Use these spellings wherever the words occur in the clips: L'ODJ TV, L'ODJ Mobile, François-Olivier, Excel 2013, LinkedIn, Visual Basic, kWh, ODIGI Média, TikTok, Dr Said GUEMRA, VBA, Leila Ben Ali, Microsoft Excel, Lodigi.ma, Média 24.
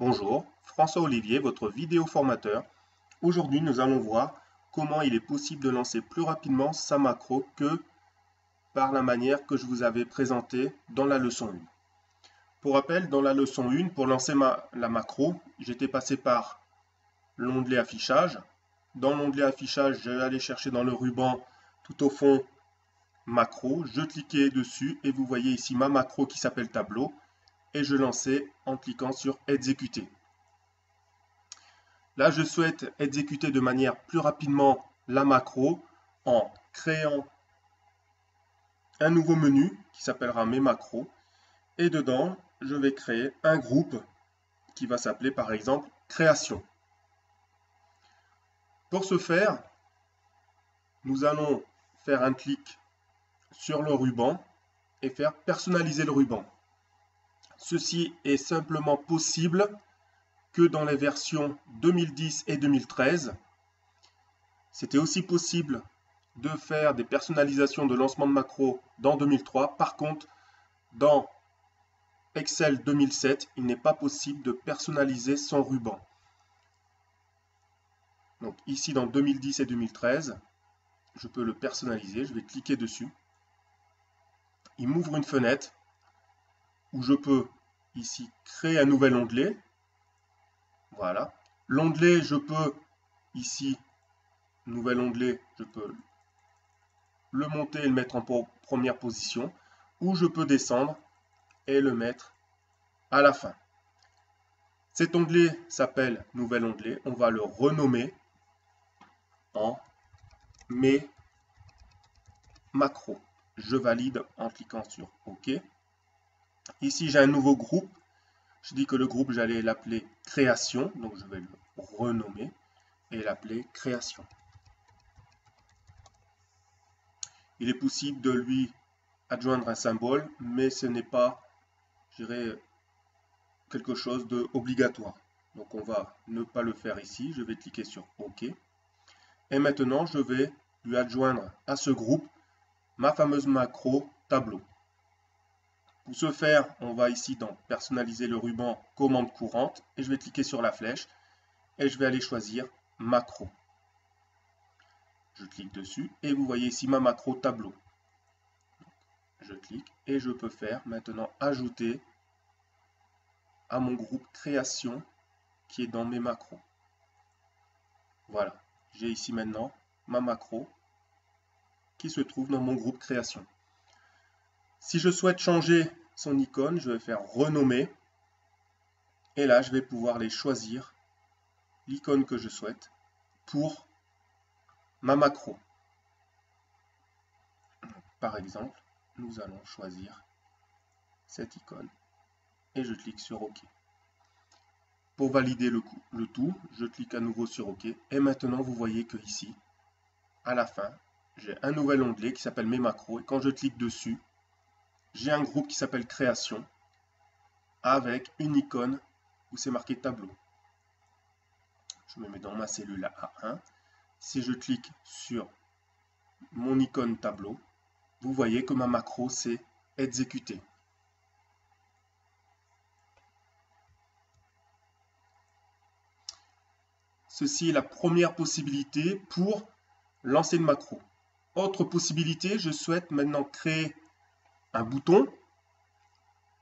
Bonjour, François-Olivier, votre vidéo formateur. Aujourd'hui, nous allons voir comment il est possible de lancer plus rapidement sa macro que par la manière que je vous avais présentée dans la leçon 1. Pour rappel, dans la leçon 1, pour lancer la macro, j'étais passé par l'onglet affichage. Dans l'onglet affichage, j'allais chercher dans le ruban tout au fond macro. Je cliquais dessus et vous voyez ici ma macro qui s'appelle tableau. Et je lançais en cliquant sur exécuter. Là, je souhaite exécuter de manière plus rapidement la macro en créant un nouveau menu qui s'appellera mes macros. Et dedans, je vais créer un groupe qui va s'appeler par exemple création. Pour ce faire, nous allons faire un clic sur le ruban et faire personnaliser le ruban. Ceci est simplement possible que dans les versions 2010 et 2013. C'était aussi possible de faire des personnalisations de lancement de macro dans 2003. Par contre, dans Excel 2007, il n'est pas possible de personnaliser son ruban. Donc ici, dans 2010 et 2013, je peux le personnaliser. Je vais cliquer dessus. Il m'ouvre une fenêtre où je peux ici créer un nouvel onglet. Voilà. L'onglet, je peux ici, nouvel onglet, je peux le monter et le mettre en première position, ou je peux descendre et le mettre à la fin. Cet onglet s'appelle nouvel onglet. On va le renommer en mes macros. Je valide en cliquant sur OK. Ici, j'ai un nouveau groupe. Je dis que le groupe, j'allais l'appeler création. Donc, je vais le renommer et l'appeler création. Il est possible de lui adjoindre un symbole, mais ce n'est pas, je dirais, quelque chose d'obligatoire. Donc, on va ne pas le faire ici. Je vais cliquer sur OK. Et maintenant, je vais lui adjoindre à ce groupe ma fameuse macro tableau. Pour ce faire, on va ici dans personnaliser le ruban commande courante et je vais cliquer sur la flèche et je vais aller choisir macro. Je clique dessus et vous voyez ici ma macro tableau. Je clique et je peux faire maintenant ajouter à mon groupe création qui est dans mes macros. Voilà, j'ai ici maintenant ma macro qui se trouve dans mon groupe création. Si je souhaite changer son icône, je vais faire renommer. Et là, je vais pouvoir les choisir, l'icône que je souhaite, pour ma macro. Par exemple, nous allons choisir cette icône. Et je clique sur OK. Pour valider le tout, je clique à nouveau sur OK. Et maintenant, vous voyez que ici, à la fin, j'ai un nouvel onglet qui s'appelle mes macros. Et quand je clique dessus, j'ai un groupe qui s'appelle création avec une icône où c'est marqué tableau. Je me mets dans ma cellule A1. Si je clique sur mon icône tableau, vous voyez que ma macro s'est exécutée. Ceci est la première possibilité pour lancer une macro. Autre possibilité, je souhaite maintenant créer un bouton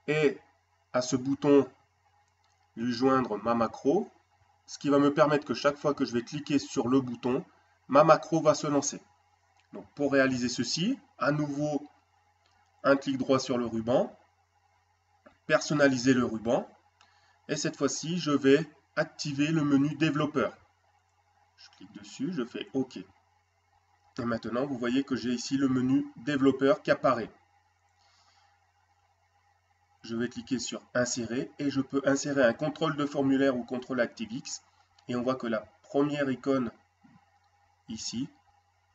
et à ce bouton lui joindre ma macro, ce qui va me permettre que chaque fois que je vais cliquer sur le bouton, ma macro va se lancer. Donc pour réaliser ceci, à nouveau un clic droit sur le ruban, personnaliser le ruban et cette fois-ci je vais activer le menu développeur. Je clique dessus, je fais OK. Et maintenant vous voyez que j'ai ici le menu développeur qui apparaît. Je vais cliquer sur insérer et je peux insérer un contrôle de formulaire ou contrôle ActiveX. Et on voit que la première icône ici,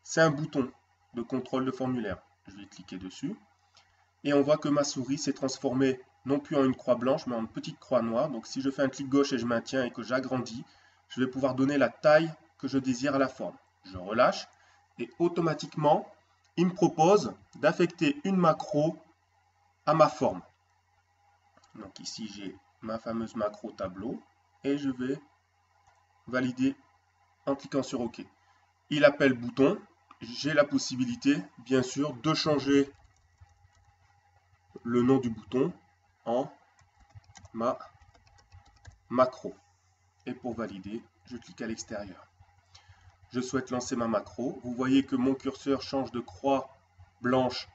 c'est un bouton de contrôle de formulaire. Je vais cliquer dessus et on voit que ma souris s'est transformée non plus en une croix blanche mais en une petite croix noire. Donc si je fais un clic gauche et je maintiens et que j'agrandis, je vais pouvoir donner la taille que je désire à la forme. Je relâche et automatiquement, il me propose d'affecter une macro à ma forme. Donc ici, j'ai ma fameuse macro tableau et je vais valider en cliquant sur OK. Il appelle bouton. J'ai la possibilité, bien sûr, de changer le nom du bouton en ma macro. Et pour valider, je clique à l'extérieur. Je souhaite lancer ma macro. Vous voyez que mon curseur change de croix blanche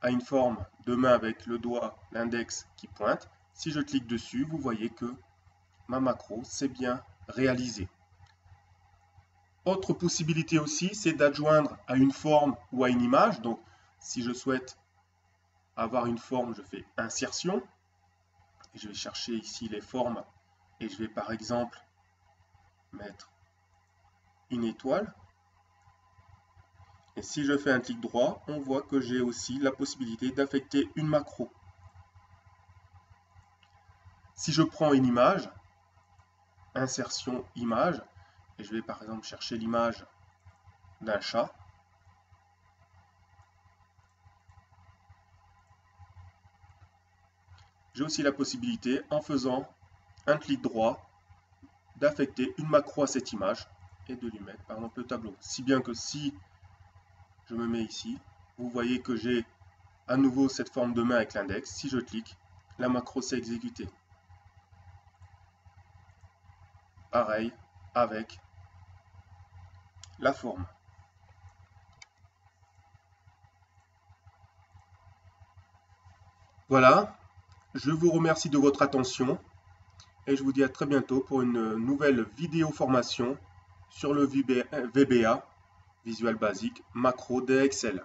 à une forme de main avec le doigt, l'index qui pointe. Si je clique dessus, vous voyez que ma macro s'est bien réalisée. Autre possibilité aussi, c'est d'adjoindre à une forme ou à une image. Donc, si je souhaite avoir une forme, je fais insertion. Et je vais chercher ici les formes et je vais par exemple mettre une étoile. Et si je fais un clic droit, on voit que j'ai aussi la possibilité d'affecter une macro. Si je prends une image, insertion image, et je vais par exemple chercher l'image d'un chat. J'ai aussi la possibilité, en faisant un clic droit, d'affecter une macro à cette image et de lui mettre par exemple le tableau. Si bien que si je me mets ici, vous voyez que j'ai à nouveau cette forme de main avec l'index. Si je clique, la macro s'est exécutée. Pareil avec la forme. Voilà, je vous remercie de votre attention et je vous dis à très bientôt pour une nouvelle vidéo formation sur le VBA, Visual Basic Macro de Excel.